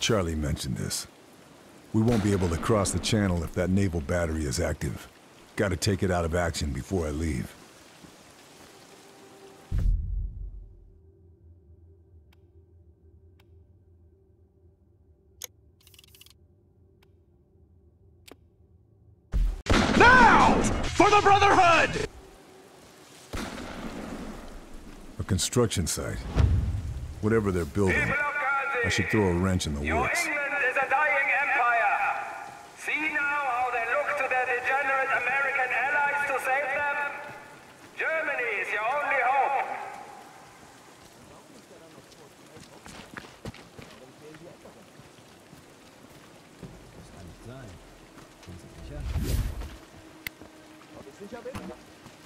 Charlie mentioned this. We won't be able to cross the channel if that naval battery is active. Gotta take it out of action before I leave. Now! For the Brotherhood! A construction site. Whatever they're building, I should throw a wrench in the works.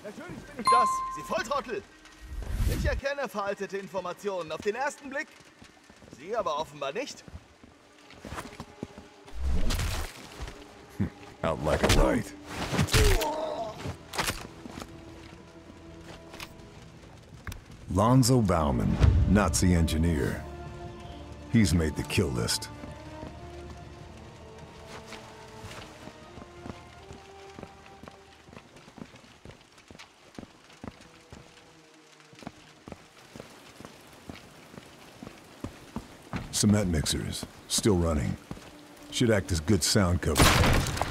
Natürlich bin ich das, Sie Volltrottel! Ich erkenne veraltete Informationen auf den ersten Blick, Sie aber offenbar nicht. Out like a light. Lonzo Baumann, Nazi engineer. He's made the kill list. Cement mixers, still running. Should act as good sound cover.